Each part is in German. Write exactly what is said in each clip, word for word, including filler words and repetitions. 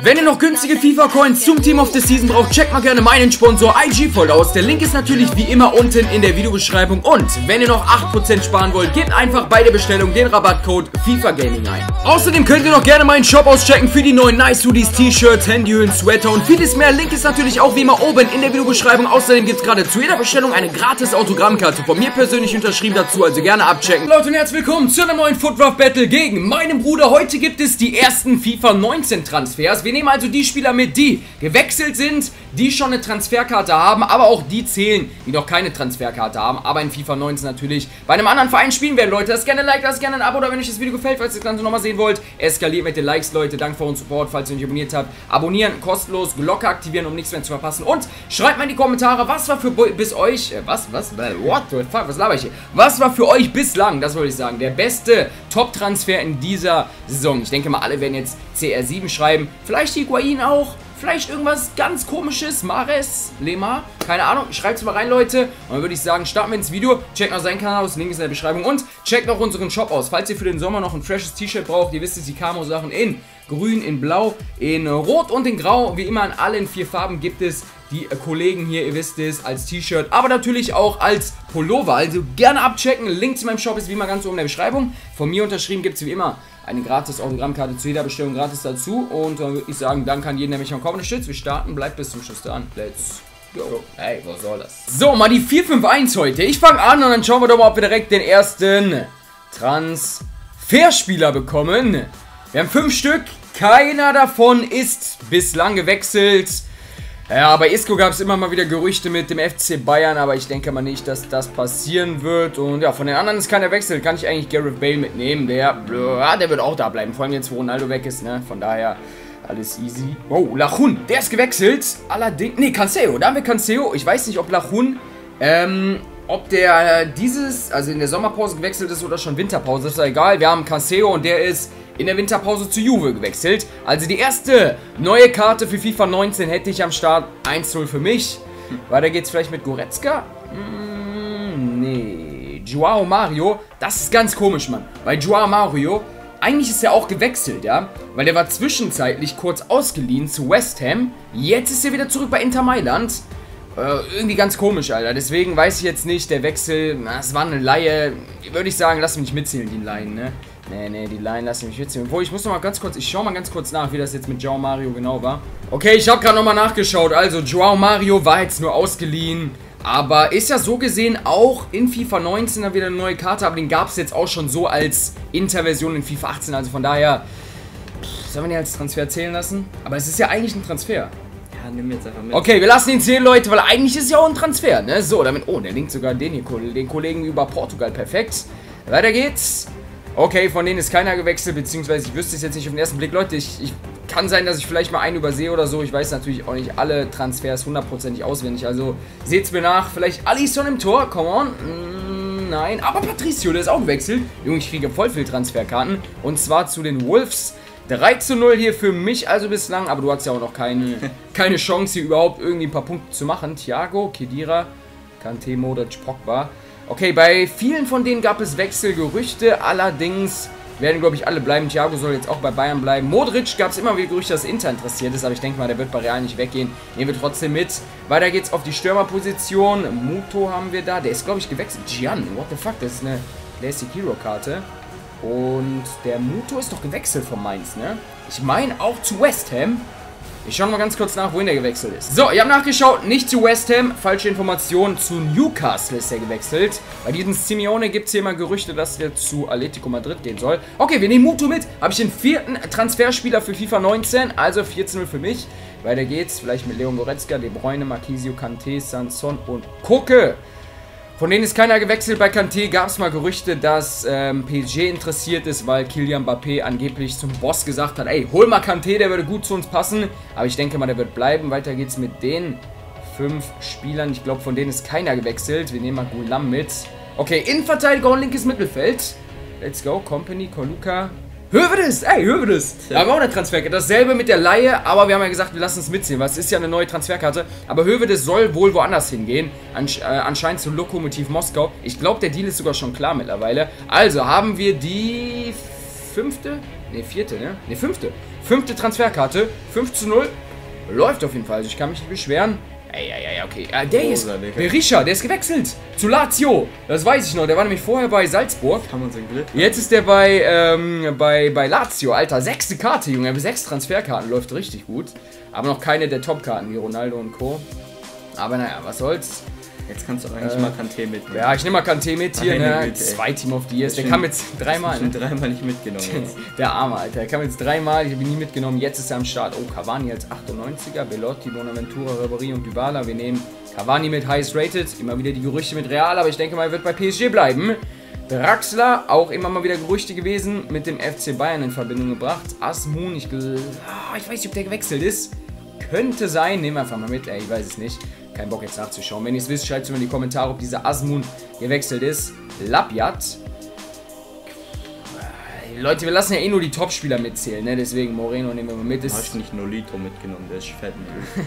Wenn ihr noch günstige FIFA-Coins zum Team of the Season braucht, checkt mal gerne meinen Sponsor I G voll aus. Der Link ist natürlich wie immer unten in der Videobeschreibung. Und wenn ihr noch acht Prozent sparen wollt, gebt einfach bei der Bestellung den Rabattcode FIFAGAMING ein. Außerdem könnt ihr noch gerne meinen Shop auschecken für die neuen Nice Hoodies, T-Shirts, Handyhüllen, Sweater und vieles mehr. Link ist natürlich auch wie immer oben in der Videobeschreibung. Außerdem gibt es gerade zu jeder Bestellung eine gratis Autogrammkarte von mir persönlich unterschrieben dazu, also gerne abchecken. Leute und herzlich willkommen zu einer neuen Fut-Draft-Battle gegen meinen Bruder. Heute gibt es die ersten FIFA neunzehn Transfers. Wir nehmen also die Spieler mit, die gewechselt sind, die schon eine Transferkarte haben, aber auch die zählen, die noch keine Transferkarte haben, aber in FIFA neunzehn natürlich bei einem anderen Verein spielen werden, Leute. Lasst gerne ein Like, lasst gerne ein Abo, oder wenn euch das Video gefällt, falls ihr das Ganze nochmal sehen wollt, eskaliert mit den Likes, Leute. Danke für euren Support, falls ihr nicht abonniert habt. Abonnieren, kostenlos, Glocke aktivieren, um nichts mehr zu verpassen. Und schreibt mal in die Kommentare, was war für bis euch, äh, was, was, what the fuck, was laber ich hier? Was war für euch bislang, das wollte ich sagen, der beste Top-Transfer in dieser Saison? Ich denke mal, alle werden jetzt C R sieben schreiben. Vielleicht Higuaín auch, vielleicht irgendwas ganz komisches, Mares, Lemar, keine Ahnung, schreibt es mal rein, Leute. Und dann würde ich sagen, starten wir ins Video, checkt noch seinen Kanal aus, Link ist in der Beschreibung, und checkt noch unseren Shop aus, falls ihr für den Sommer noch ein freshes T-Shirt braucht. Ihr wisst es, die Camo-Sachen in grün, in blau, in rot und in grau, wie immer in allen vier Farben gibt es die Kollegen hier, ihr wisst es, als T-Shirt, aber natürlich auch als Pullover, also gerne abchecken. Link zu meinem Shop ist wie immer ganz oben in der Beschreibung, von mir unterschrieben gibt es wie immer eine gratis Autogrammkarte zu jeder Bestellung gratis dazu. Und dann würde ich sagen, dann kann jeden, der mich am Kopf unterstützt. Wir starten, bleibt bis zum Schluss dran. Let's go. Hey, was soll das? So, mal die vier fünf eins heute. Ich fange an und dann schauen wir doch mal, ob wir direkt den ersten Transferspieler bekommen. Wir haben fünf Stück. Keiner davon ist bislang gewechselt. Ja, bei Isco gab es immer mal wieder Gerüchte mit dem F C Bayern, aber ich denke mal nicht, dass das passieren wird. Und ja, von den anderen ist keiner wechselt. Kann ich eigentlich Gareth Bale mitnehmen? Der, der wird auch da bleiben, vor allem jetzt, wo Ronaldo weg ist, ne? Von daher alles easy. Wow, Lachun, der ist gewechselt. Allerdings, ne, Cancelo, da haben wir Cancelo. Ich weiß nicht, ob Lachun, ähm, ob der dieses, also in der Sommerpause gewechselt ist oder schon Winterpause, ist ja egal. Wir haben Cancelo und der ist in der Winterpause zu Juve gewechselt. Also die erste neue Karte für FIFA neunzehn hätte ich am Start. eins zu null für mich. Weiter geht's vielleicht mit Goretzka? Mm, nee. Joao Mario. Das ist ganz komisch, Mann. Weil Joao Mario, eigentlich ist er auch gewechselt, ja? Weil der war zwischenzeitlich kurz ausgeliehen zu West Ham. Jetzt ist er wieder zurück bei Inter Mailand. Äh, irgendwie ganz komisch, Alter. Deswegen weiß ich jetzt nicht, der Wechsel, na, das war eine Laie. Würde ich sagen, lass mich nicht mitzählen, die Laien, ne? Nee, nee, die Line lassen mich witzig. Obwohl, ich muss noch mal ganz kurz, ich schau mal ganz kurz nach, wie das jetzt mit Joao Mario genau war. Okay, ich habe gerade noch mal nachgeschaut. Also, Joao Mario war jetzt nur ausgeliehen. Aber ist ja so gesehen auch in FIFA neunzehn dann wieder eine neue Karte. Aber den gab es jetzt auch schon so als Interversion in FIFA achtzehn. Also von daher, pff, sollen wir den als Transfer zählen lassen? Aber es ist ja eigentlich ein Transfer. Ja, nimm jetzt einfach mit. Okay, wir lassen ihn zählen, Leute, weil eigentlich ist ja auch ein Transfer, ne? So, damit, oh, der linkt sogar den hier, den Kollegen über Portugal. Perfekt. Weiter geht's. Okay, von denen ist keiner gewechselt, beziehungsweise ich wüsste es jetzt nicht auf den ersten Blick. Leute, ich, ich kann sein, dass ich vielleicht mal einen übersehe oder so. Ich weiß natürlich auch nicht alle Transfers hundertprozentig auswendig. Also, seht's mir nach. Vielleicht Alisson im Tor, come on. Mm, nein, aber Patricio, der ist auch gewechselt. Junge, ich kriege voll viel Transferkarten. Und zwar zu den Wolves. drei zu null hier für mich also bislang. Aber du hast ja auch noch keine, keine Chance, hier überhaupt irgendwie ein paar Punkte zu machen. Thiago, Kedira, Kanté, Modrić, Pogba. Okay, bei vielen von denen gab es Wechselgerüchte, allerdings werden, glaube ich, alle bleiben. Thiago soll jetzt auch bei Bayern bleiben. Modrić gab es immer wieder Gerüchte, dass Inter interessiert ist, aber ich denke mal, der wird bei Real nicht weggehen. Nehmen wir trotzdem mit. Weiter geht's auf die Stürmerposition. Mutō haben wir da, der ist, glaube ich, gewechselt. Gian, what the fuck, das ist eine Classic Hero-Karte. Und der Mutō ist doch gewechselt von Mainz, ne? Ich meine auch zu West Ham. Ich schaue mal ganz kurz nach, wohin der gewechselt ist. So, ich habe nachgeschaut, nicht zu West Ham, falsche Information, zu Newcastle ist er gewechselt. Bei diesem Simeone gibt es hier immer Gerüchte, dass der zu Atletico Madrid gehen soll. Okay, wir nehmen Mutō mit, habe ich den vierten Transferspieler für FIFA neunzehn, also vierzehn null für mich. Weiter geht's, vielleicht mit Leon Goretzka, De Bruyne, Marquisio, Kanté, Sanson und Koke. Von denen ist keiner gewechselt. Bei Kanté gab es mal Gerüchte, dass ähm, P S G interessiert ist, weil Kylian Mbappé angeblich zum Boss gesagt hat, ey, hol mal Kanté, der würde gut zu uns passen. Aber ich denke mal, der wird bleiben. Weiter geht's mit den fünf Spielern. Ich glaube, von denen ist keiner gewechselt. Wir nehmen mal Gulam mit. Okay, Innenverteidiger und linkes Mittelfeld. Let's go, Company, Koluka. Höwedes, ey, Höwedes. Da haben wir auch eine Transferkarte. Dasselbe mit der Laie, aber wir haben ja gesagt, wir lassen es mitziehen, weil es ist ja eine neue Transferkarte. Aber Höwedes soll wohl woanders hingehen. Ansch äh, anscheinend zu Lokomotiv Moskau. Ich glaube, der Deal ist sogar schon klar mittlerweile. Also haben wir die fünfte? Ne, vierte, ne? Ne, fünfte. Fünfte Transferkarte. fünf zu null. Läuft auf jeden Fall. Also ich kann mich nicht beschweren. Ja, ja, ja, okay. Ah, der ist. Berisha, der ist gewechselt. Zu Lazio. Das weiß ich noch. Der war nämlich vorher bei Salzburg. Kann man sein Glück. Jetzt ist der bei, ähm, bei, bei Lazio. Alter, sechste Karte, Junge. Bis sechs Transferkarten. Läuft richtig gut. Aber noch keine der Top-Karten wie Ronaldo und Co. Aber naja, was soll's. Jetzt kannst du eigentlich äh, mal Kanté mitnehmen. Ja, ich nehme mal Kanté mit hier, ne? Güte, zwei Team of the Years. Der kam jetzt dreimal. Ne? dreimal nicht mitgenommen. Der Arme, Alter. Der kam jetzt dreimal. Ich habe ihn nie mitgenommen. Jetzt ist er am Start. Oh, Cavani als achtundneunziger. Belotti, Bonaventura, Ribéry und Dybala. Wir nehmen Cavani mit Highest Rated. Immer wieder die Gerüchte mit Real, aber ich denke mal, er wird bei P S G bleiben. Draxler, auch immer mal wieder Gerüchte gewesen, mit dem F C Bayern in Verbindung gebracht. Azmoun, ich, oh, ich weiß nicht, ob der gewechselt ist. Könnte sein. Nehmen wir einfach mal mit. Ey, ich weiß es nicht. Kein Bock jetzt nachzuschauen. Wenn ihr es wisst, schreibt es mir in die Kommentare, ob dieser Azmoun gewechselt ist. Lapiat. Leute, wir lassen ja eh nur die Top-Spieler mitzählen, ne? Deswegen Moreno nehmen wir mal mit. Du hast nicht Nolito mitgenommen, der ist fett.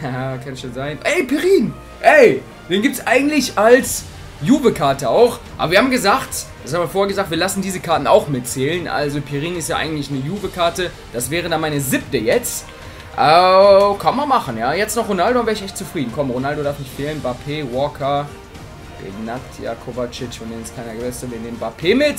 Kann schon sein. Ey, Pirin! Ey! Den gibt es eigentlich als Juve-Karte auch. Aber wir haben gesagt, das haben wir vorher gesagt, wir lassen diese Karten auch mitzählen. Also Pirin ist ja eigentlich eine Juve-Karte. Das wäre dann meine siebte jetzt. Oh, kann man machen, ja. Jetzt noch Ronaldo, wäre ich echt zufrieden. Komm, Ronaldo darf nicht fehlen. Mbappé, Walker, Benatia, Kovacic und den ist keiner gewesen. Wir nehmen Mbappé mit.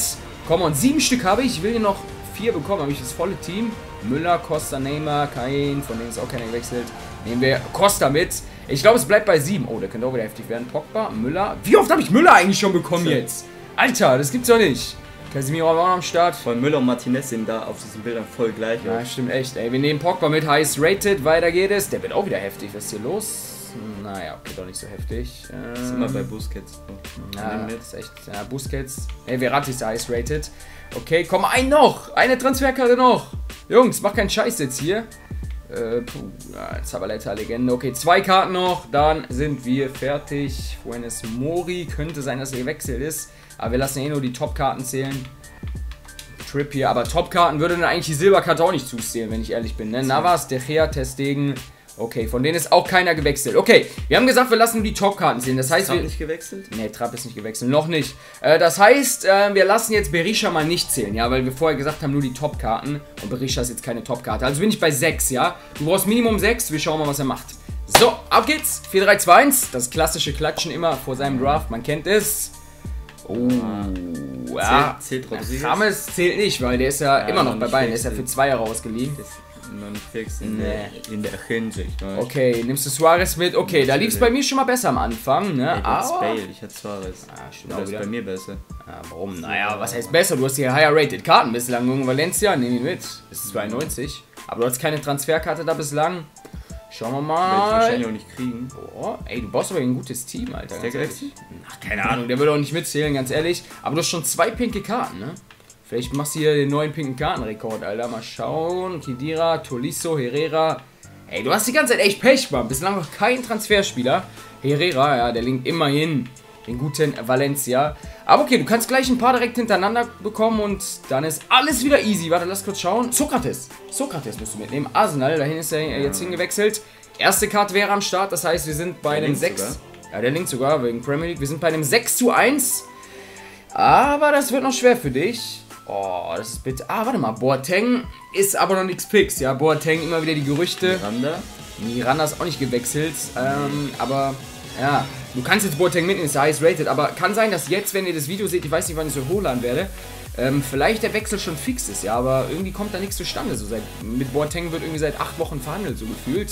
Komm, und sieben Stück habe ich. Ich will hier noch vier bekommen. Habe ich das volle Team. Müller, Costa, Neymar, Higuaín, von denen ist auch keiner gewechselt. Nehmen wir Costa mit. Ich glaube, es bleibt bei sieben. Oh, der könnte auch wieder heftig werden. Pogba, Müller. Wie oft habe ich Müller eigentlich schon bekommen jetzt? Alter, das gibt's doch nicht. Casemiro war auch am Start. Von Müller und Martinez sind da auf diesen Bildern voll gleich. Ja, stimmt echt. Ey, wir nehmen Pogba mit Highest Rated. Weiter geht es. Der wird auch wieder heftig. Was ist hier los? Naja, okay, doch nicht so heftig. Ähm, das ist immer bei Busquets. Ja, das ist echt. Ja, Busquets. Ey, Verratti ist Highest Rated. Okay, komm, ein noch. Eine Transferkarte noch. Jungs, mach keinen Scheiß jetzt hier. Äh, puh, ja, Zabaleta Legende. Okay, zwei Karten noch. Dann sind wir fertig. Fuenes Mori. Könnte sein, dass er gewechselt ist. Aber wir lassen eh nur die Top-Karten zählen. Trip hier. Aber Top-Karten würde dann eigentlich die Silberkarte auch nicht zuzählen, wenn ich ehrlich bin. Ne? Navas, De Gea, Testegen. Okay, von denen ist auch keiner gewechselt. Okay, wir haben gesagt, wir lassen nur die Top-Karten zählen. Das heißt, Trapp wir nicht gewechselt? Ne, Trapp ist nicht gewechselt. Noch nicht. Äh, das heißt, äh, wir lassen jetzt Berisha mal nicht zählen, ja, weil wir vorher gesagt haben, nur die Top-Karten. Und Berisha ist jetzt keine Top-Karte. Also bin ich bei sechs, ja. Du brauchst Minimum sechs. Wir schauen mal, was er macht. So, ab geht's. vier drei zwei eins. Das klassische Klatschen immer vor seinem Draft. Man kennt es. Oh, ja. Zählt, zählt ja, Rames zählt nicht, weil der ist ja, ja immer noch bei Bayern. Der ist ja für zwei Jahre ausgeliehen. Noch nicht fix in, nee. in der Hinsicht. Ne? Okay, nimmst du Suarez mit? Okay, da lief es bei mir schon mal besser am Anfang, ne? Aber Bale, ich hatte Suarez. Ah, stimmt. Das ist bei mir besser. Ah, warum? Naja, was heißt besser? Du hast hier higher rated Karten bislang. Junge Valencia, nehmen ihn mit. Das ist zweiundneunzig. Aber du hast keine Transferkarte da bislang. Schauen wir mal. Will ich wahrscheinlich auch nicht kriegen. Boah, ey, du baust aber ein gutes Team, Alter. Ist der gewechselt? Ach, keine Ahnung, der will auch nicht mitzählen, ganz ehrlich. Aber du hast schon zwei pinke Karten, ne? Vielleicht machst du hier den neuen pinken Kartenrekord, Alter. Mal schauen. Khedira, Tolisso, Herrera. Ey, du hast die ganze Zeit echt Pech, Mann. Bislang noch kein Transferspieler. Herrera, ja, der linkt immerhin den guten Valencia. Aber okay, du kannst gleich ein paar direkt hintereinander bekommen und dann ist alles wieder easy. Warte, lass kurz schauen. Sokrates. Sokrates musst du mitnehmen. Arsenal, dahin ist er jetzt hingewechselt. Erste Karte wäre am Start, das heißt, wir sind bei dem sechs. Ja, der linkt sogar wegen Premier League. Wir sind bei dem sechs zu eins. Aber das wird noch schwer für dich. Oh, das ist bitte. Ah, warte mal. Boateng ist aber noch nichts fix. Ja, Boateng immer wieder die Gerüchte. Miranda. Miranda ist auch nicht gewechselt. Ähm, aber ja. Du kannst jetzt Boateng mitnehmen, ist ja highest rated, aber kann sein, dass jetzt, wenn ihr das Video seht, ich weiß nicht, wann ich so hochladen werde, ähm, vielleicht der Wechsel schon fix ist, ja, aber irgendwie kommt da nichts zustande. So seit, mit Boateng wird irgendwie seit acht Wochen verhandelt, so gefühlt.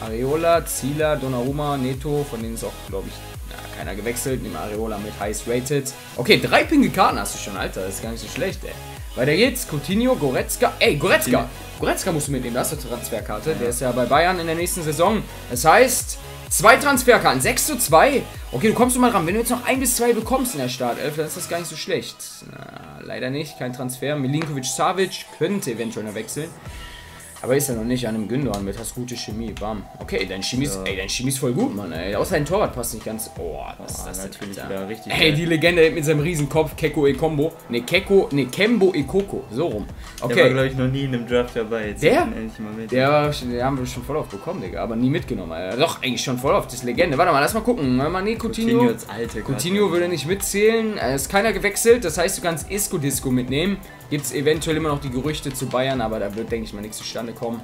Areola, Zila, Donnarumma, Neto, von denen ist auch, glaube ich, ja, keiner gewechselt. Nehmen Areola mit highest rated. Okay, drei pinke Karten hast du schon, Alter, das ist gar nicht so schlecht, ey. Weiter geht's, Coutinho, Goretzka, ey, Goretzka, Goretzka musst du mitnehmen, da hast du eine Transferkarte, ja. Der ist ja bei Bayern in der nächsten Saison, das heißt, zwei Transferkarten, sechs zu zwei, okay, du kommst du mal ran, wenn du jetzt noch ein bis zwei bekommst in der Startelf, dann ist das gar nicht so schlecht, na, leider nicht, kein Transfer, Milinkovic-Savic könnte eventuell noch wechseln, Aber ist ja noch nicht an einem Gündogan mit, hast gute Chemie, bam. Okay, dein Chemie ist, ja. ey, dein Chemie ist voll gut, Mann, ey. Außer ein Torwart passt nicht ganz. Oh, das oh, ist das natürlich da. Wieder richtig. Ey, die Legende mit seinem Riesenkopf, Keko Ekombo. Ne, Keko, ne, Kembo Ekoko, so rum. Okay. Der war, glaube ich, noch nie in einem Draft dabei. Jetzt der? Mal mit. Der war, den haben wir schon voll oft bekommen, Digga, aber nie mitgenommen, Alter. Doch, eigentlich schon voll oft, das ist Legende. Warte mal, lass mal gucken. Mal, nee, Coutinho. Coutinho, alte Coutinho würde nicht mitzählen. Es ist keiner gewechselt, das heißt, du kannst Isco-Disco mitnehmen. Gibt es eventuell immer noch die Gerüchte zu Bayern, aber da wird, denke ich mal, nichts zustande kommen.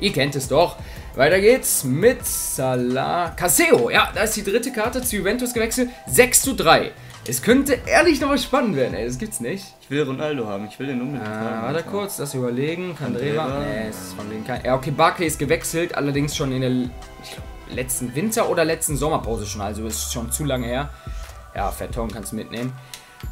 Ihr kennt es doch. Weiter geht's mit Salah. Caseo, ja, da ist die dritte Karte zu Juventus gewechselt. sechs zu drei. Es könnte ehrlich noch was spannend werden, ey, das gibt's nicht. Ich will Ronaldo haben, ich will den unbedingt ah, haben. Warte kurz, das überlegen. Candreva, nee, es ist von denen kein... Ja, okay, Barkley ist gewechselt, allerdings schon in der ich glaub, letzten Winter- oder letzten Sommerpause schon, also ist schon zu lange her. Ja, Verton kannst du mitnehmen.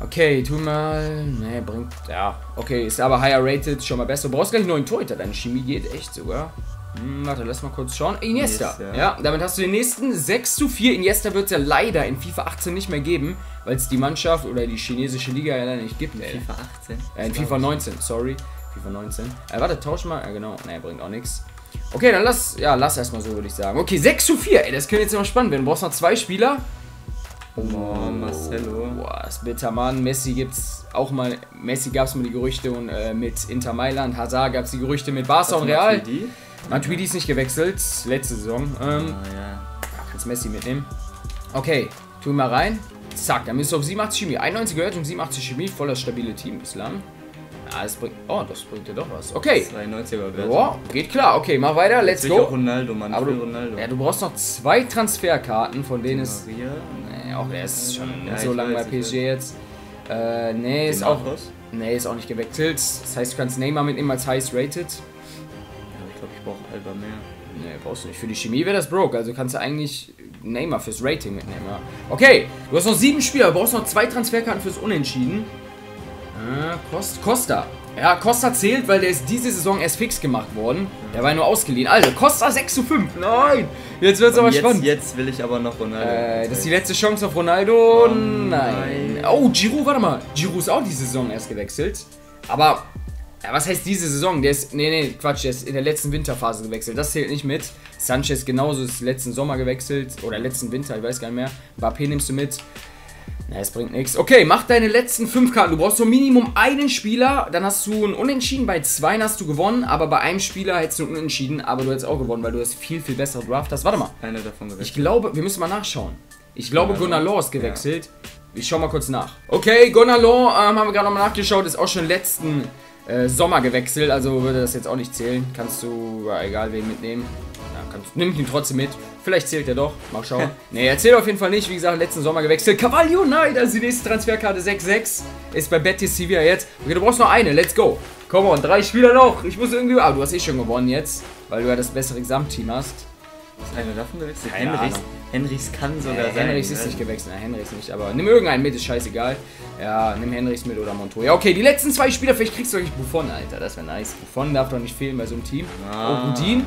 Okay, tu mal. Ne, bringt. Ja, okay, ist aber higher rated, schon mal besser. Du brauchst gar nicht neuen Torhüter, deine Chemie geht echt sogar. Hm, warte, lass mal kurz schauen. Iniesta. Iniesta. Ja, damit hast du den nächsten sechs zu vier. Iniesta wird es ja leider in FIFA achtzehn nicht mehr geben, weil es die Mannschaft oder die chinesische Liga ja nicht gibt. Ey. FIFA achtzehn? Äh, in FIFA neunzehn, sorry. FIFA neunzehn. Äh, warte, tausch mal. Ja, genau. Ne, bringt auch nichts. Okay, dann lass, ja, lass erstmal so, würde ich sagen. Okay, sechs zu vier. Ey, das könnte jetzt immer spannend werden. Du brauchst noch zwei Spieler. Oh, Marcelo. Boah, ist bitter, Mann. Messi gibt's auch mal. Messi gab's mal die Gerüchte und, äh, mit Inter Mailand. Hazard gab's die Gerüchte mit Barca und Real. Matuidi? Matuidi ist nicht gewechselt. Letzte Saison. Ähm, oh, ja. Kannst Messi mitnehmen. Okay, tun wir mal rein. Zack, dann bist du auf siebenundachtzig Chemie. einundneunzig gehört und siebenundachtzig Chemie. Voll das stabile Team bislang. Ah, das bringt. Oh, das bringt ja doch was. Okay. zweiundneunziger Boah, geht klar. Okay, mach weiter. Let's go. Ronaldo, Mann. Aber du, Ronaldo. Ja, du brauchst noch zwei Transferkarten, von denen es. Nee, auch der ist schon ja, so lange bei P S G jetzt. Äh, nee, ist auch. Nee, ist auch nicht gewechselt. Das heißt, du kannst Neymar mitnehmen als highest rated. Ja, ich glaube, ich brauche Alba mehr. Nee, brauchst du nicht. Für die Chemie wäre das broke. Also kannst du eigentlich Neymar fürs Rating mitnehmen. Ja. Okay, du hast noch sieben Spieler. Du brauchst noch zwei Transferkarten fürs Unentschieden. Costa. Ja, Costa zählt, weil der ist diese Saison erst fix gemacht worden. Der war nur ausgeliehen. Also, Costa sechs zu fünf. Nein! Jetzt wird's aber jetzt, spannend. Jetzt will ich aber noch Ronaldo. Äh, das ist die letzte Chance auf Ronaldo. Oh, nein. nein. Oh, Giroud, warte mal. Giroud ist auch diese Saison erst gewechselt. Aber, ja, was heißt diese Saison? Der ist, nee, nee, Quatsch, der ist in der letzten Winterphase gewechselt. Das zählt nicht mit. Sanchez genauso ist letzten Sommer gewechselt. Oder letzten Winter, ich weiß gar nicht mehr. Mbappé nimmst du mit. Na, es bringt nichts. Okay, mach deine letzten fünf Karten. Du brauchst so Minimum einen Spieler, dann hast du einen Unentschieden. Bei zwei hast du gewonnen, aber bei einem Spieler hättest du einen Unentschieden, aber du hättest auch gewonnen, weil du das viel, viel besser Draft hast. Warte mal. Einer davon gewechselt. Ich glaube, wir müssen mal nachschauen. Ich glaube, ja, Gunnar Law ist gewechselt. Ja. Ich schau mal kurz nach. Okay, Gunnar Law, ähm, haben wir gerade nochmal nachgeschaut, ist auch schon letzten äh, Sommer gewechselt, also würde das jetzt auch nicht zählen. Kannst du, ja, egal wen mitnehmen. Kannst, nimm ihn trotzdem mit. Vielleicht zählt er doch. Mal schauen. Ne, er zählt auf jeden Fall nicht. Wie gesagt, letzten Sommer gewechselt. Carvalho, nein, das ist die nächste Transferkarte. sechs sechs. Ist bei Betis Sevilla jetzt. Okay, du brauchst noch eine. Let's go. Come on, drei Spieler noch. Ich muss irgendwie... Ah, du hast eh schon gewonnen jetzt. Weil du ja das bessere Gesamtteam hast. Ist einer davon gewechselt? Henrichs. Henrichs kann sogar äh, sein. Henrichs ist nicht gewechselt. Nein, Henrichs nicht. Aber nimm irgendeinen mit. Ist scheißegal. Ja, nimm Henrichs mit oder Mutō. Ja, okay, die letzten zwei Spieler. Vielleicht kriegst du wirklich Buffon, Alter. Das wäre nice. Buffon darf doch nicht fehlen bei so einem Team. Ah. Oh, Rudin.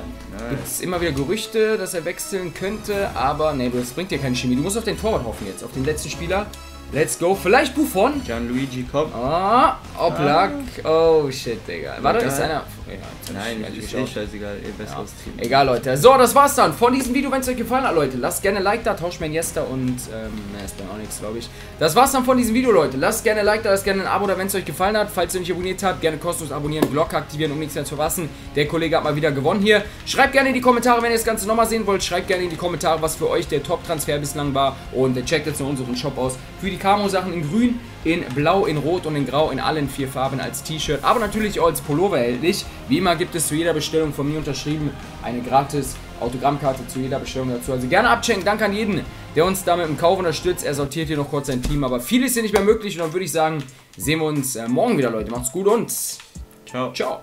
Gibt es immer wieder Gerüchte, dass er wechseln könnte, aber nee, das bringt dir keine Chemie. Du musst auf den Torwart hoffen jetzt, auf den letzten Spieler. Let's go, vielleicht Buffon. Gianluigi Cobb. Ah, Oblak. Oh shit, Digga. Warte, ist einer... Ja, nein, ich ist eh scheißegal, ihr besseres Team. Egal, Leute. So, das war's dann von diesem Video. Wenn es euch gefallen hat, Leute, lasst gerne ein Like da, tauscht mir ein Yes da und, ähm, ne, ist dann auch nichts, glaube ich. Das war's dann von diesem Video, Leute. Lasst gerne ein Like da, lasst gerne ein Abo da, wenn es euch gefallen hat. Falls ihr nicht abonniert habt, gerne kostenlos abonnieren, Glocke aktivieren, um nichts mehr zu verpassen. Der Kollege hat mal wieder gewonnen hier. Schreibt gerne in die Kommentare, wenn ihr das Ganze nochmal sehen wollt. Schreibt gerne in die Kommentare, was für euch der Top-Transfer bislang war. Und checkt jetzt noch unseren Shop aus. Für die Camo-Sachen in grün, in blau, in rot und in grau, in allen vier Farben als T-Shirt, aber natürlich auch als Pullover erhältlich. Wie immer gibt es zu jeder Bestellung von mir unterschrieben eine gratis Autogrammkarte zu jeder Bestellung dazu. Also gerne abchecken. Danke an jeden, der uns damit im Kauf unterstützt. Er sortiert hier noch kurz sein Team, aber vieles ist hier nicht mehr möglich. Und dann würde ich sagen, sehen wir uns morgen wieder, Leute. Macht's gut und ciao. Ciao.